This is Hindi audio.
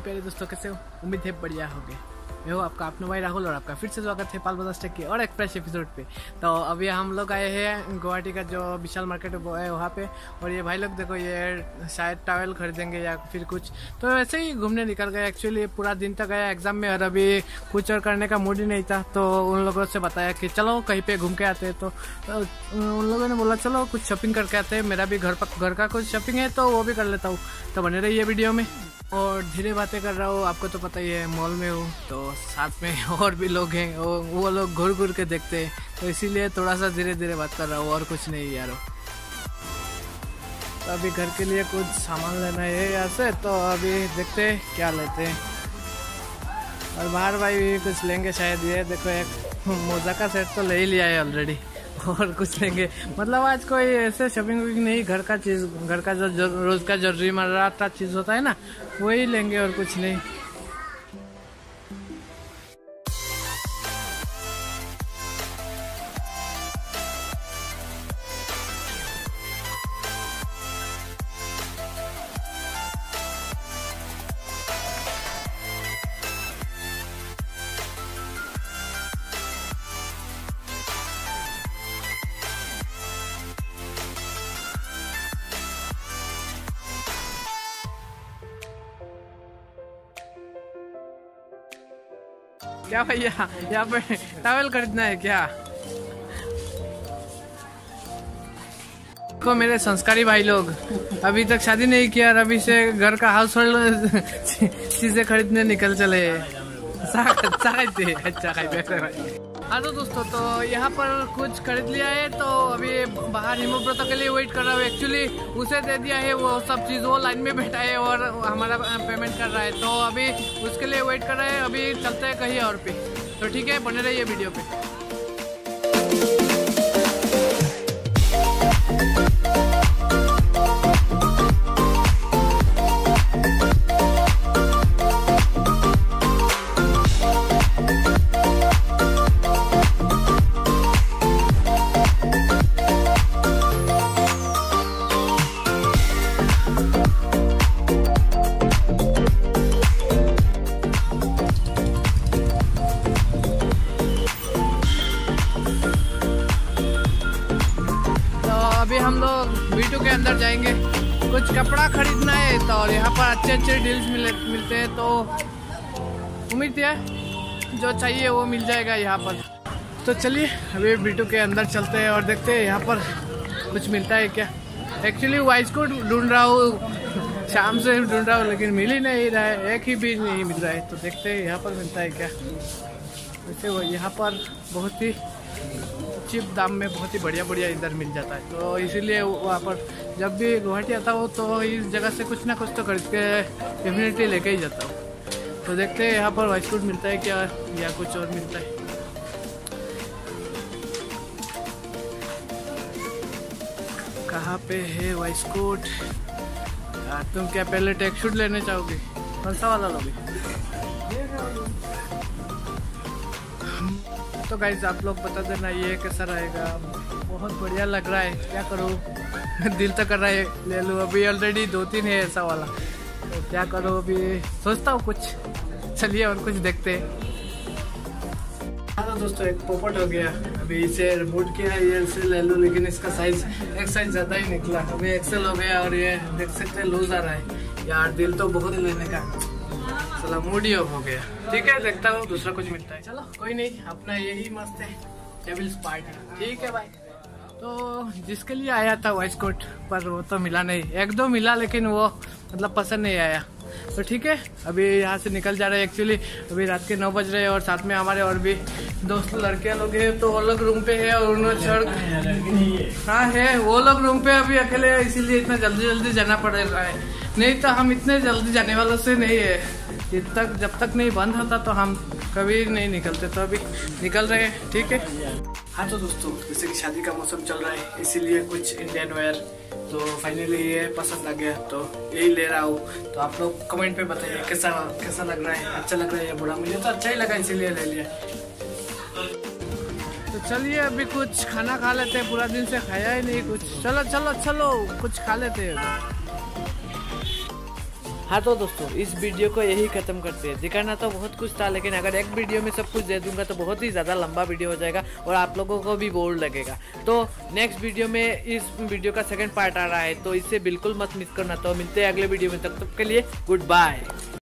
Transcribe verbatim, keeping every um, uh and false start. मेरे प्यारे दोस्तों, कैसे हो? उम्मीद है बढ़िया होगे। मैं हूँ आपका अपना भाई राहुल और आपका फिर से स्वागत है पाल बाजार स्टॉक के और एक फ्रेश एपिसोड पे। तो अभी हम लोग आए हैं गुवाहाटी का जो विशाल मार्केट वो है वहाँ पे, और ये भाई लोग देखो ये शायद टॉवल खरीदेंगे या फिर कुछ, तो ऐसे ही घूमने निकल गए। एक्चुअली पूरा दिन तक गया एग्जाम में और अभी कुछ और करने का मूड ही नहीं था, तो उन लोगों से बताया कि चलो कहीं पर घूम के आते हैं। तो उन लोगों ने बोला चलो कुछ शॉपिंग करके आते हैं, मेरा भी घर घर का कुछ शॉपिंग है तो वो भी कर लेता हूँ। तो बने रहिए वीडियो में। और धीरे बातें कर रहा हूँ, आपको तो पता ही है मॉल में हूँ तो साथ में और भी लोग हैं, वो वो लोग घूर घूर के देखते हैं, तो इसीलिए थोड़ा सा धीरे धीरे बात कर रहा हूँ और कुछ नहीं यारो। तो अभी घर के लिए कुछ सामान लेना है यहाँ से, तो अभी देखते हैं क्या लेते हैं। और बाहर भाई भी कुछ लेंगे शायद, ये देखो एक मोजा का सेट तो ले ही लिया है ऑलरेडी, और कुछ लेंगे। मतलब आज कोई ऐसे शॉपिंग वॉपिंग नहीं, घर का चीज़, घर का जो रोज़ का जरूरी मर्राता चीज़ होता है ना, वही लेंगे और कुछ नहीं। क्या भैया यहाँ पे टॉवल खरीदना है क्या? को मेरे संस्कारी भाई लोग अभी तक शादी नहीं किया और अभी से घर का हाउस होल्ड चीजें खरीदने निकल चले। अच्छा हाँ तो दोस्तों, तो यहाँ पर कुछ खरीद लिया है, तो अभी बाहर हिमोव्रत के लिए वेट कर रहा हूँ। एक्चुअली उसे दे दिया है वो सब चीज़, वो लाइन में बैठा है और हमारा पेमेंट कर रहा है, तो अभी उसके लिए वेट कर रहे हैं। अभी चलते हैं कहीं और पे, तो ठीक है बने रहिए वीडियो पे। अभी हम लोग वी टू के अंदर जाएंगे, कुछ कपड़ा खरीदना है, तो और यहाँ पर अच्छे अच्छे डील्स मिले मिलते हैं, तो उम्मीद है जो चाहिए वो मिल जाएगा यहाँ पर। तो चलिए अभी वी टू के अंदर चलते हैं और देखते हैं यहाँ पर कुछ मिलता है क्या। एक्चुअली वाइज को ढूंढ रहा हूँ, शाम से ढूंढ रहा हूँ लेकिन मिल ही नहीं रहा है, एक ही भी नहीं मिल रहा है, तो देखते हैं यहाँ पर मिलता है क्या। वैसे वो यहाँ पर बहुत ही चिप दाम में बहुत ही बढ़िया बढ़िया इधर मिल जाता है, तो इसीलिए वहाँ पर जब भी गुवाहाटी आता हो तो इस जगह से कुछ ना कुछ तो खरीद के डेफिनेटली लेके ही जाता हूँ। तो देखते हैं यहाँ पर वाइस कोट मिलता है क्या या कुछ और मिलता है। कहाँ पे है वाइस कोट? तुम क्या पहले टेक शूट लेने चाहोगे? कौन सा वाला लोगे? तो गाइज आप लोग बता देना ये कैसा रहेगा। बहुत बढ़िया लग रहा है, क्या करूँ दिल तो कर रहा है ले लूँ। अभी ऑलरेडी दो तीन है ऐसा वाला, तो क्या करूँ अभी सोचता हूँ कुछ। चलिए और कुछ देखते हैं। हाँ दोस्तों, एक पोपट हो गया, अभी इसे रिमूट किया, ये इसे ले लूँ लेकिन इसका साइज एक साइज ज़्यादा ही निकला, अभी एक्सेल हो गया और ये देख सकते लूज आ रहा है। यार दिल तो बहुत लेने का, चला मूड ही ऑफ हो गया। ठीक है देखता हूँ दूसरा कुछ मिलता है। चलो कोई नहीं, अपना यही मस्त है डेविल्स पार्टी। ठीक है भाई, तो जिसके लिए आया था वाइस कोट पर वो तो मिला नहीं, एक दो मिला लेकिन वो मतलब पसंद नहीं आया। तो ठीक है अभी यहाँ से निकल जा रहे हैं। एक्चुअली अभी रात के नौ बज रहे हैं और साथ में हमारे और भी दोस्त लड़कियाँ लोग हैं, तो वो लोग रूम पे है और उन्होंने हाँ है वो लोग रूम पे अभी अकेले, इसीलिए इतना जल्दी जल्दी जाना पड़ रहा है, नहीं तो हम इतने जल्दी जाने वालों से नहीं है। जब तक जब तक नहीं बंद होता तो हम कभी नहीं निकलते, तो अभी निकल रहे हैं। ठीक है हाँ तो दोस्तों, जैसे कि शादी का मौसम चल रहा है इसीलिए कुछ इंडियन वेयर, तो फाइनली ये पसंद आ गया तो यही ले रहा हूँ। तो आप लोग कमेंट पे बताइए कैसा कैसा लग रहा है, अच्छा लग रहा है या बुरा। मुझे तो अच्छा ही लगा इसीलिए ले लिया। तो चलिए अभी कुछ खाना खा लेते हैं, पूरा दिन से खाया ही नहीं कुछ। चलो चलो चलो कुछ खा लेते हैं। हाँ तो दोस्तों इस वीडियो को यही खत्म करते हैं। दिखाना तो बहुत कुछ था, लेकिन अगर एक वीडियो में सब कुछ दे दूंगा तो बहुत ही ज़्यादा लंबा वीडियो हो जाएगा और आप लोगों को भी बोर लगेगा। तो नेक्स्ट वीडियो में इस वीडियो का सेकंड पार्ट आ रहा है, तो इसे बिल्कुल मत मिस करना। तो मिलते हैं अगले वीडियो में, तब तक के लिए गुड बाय।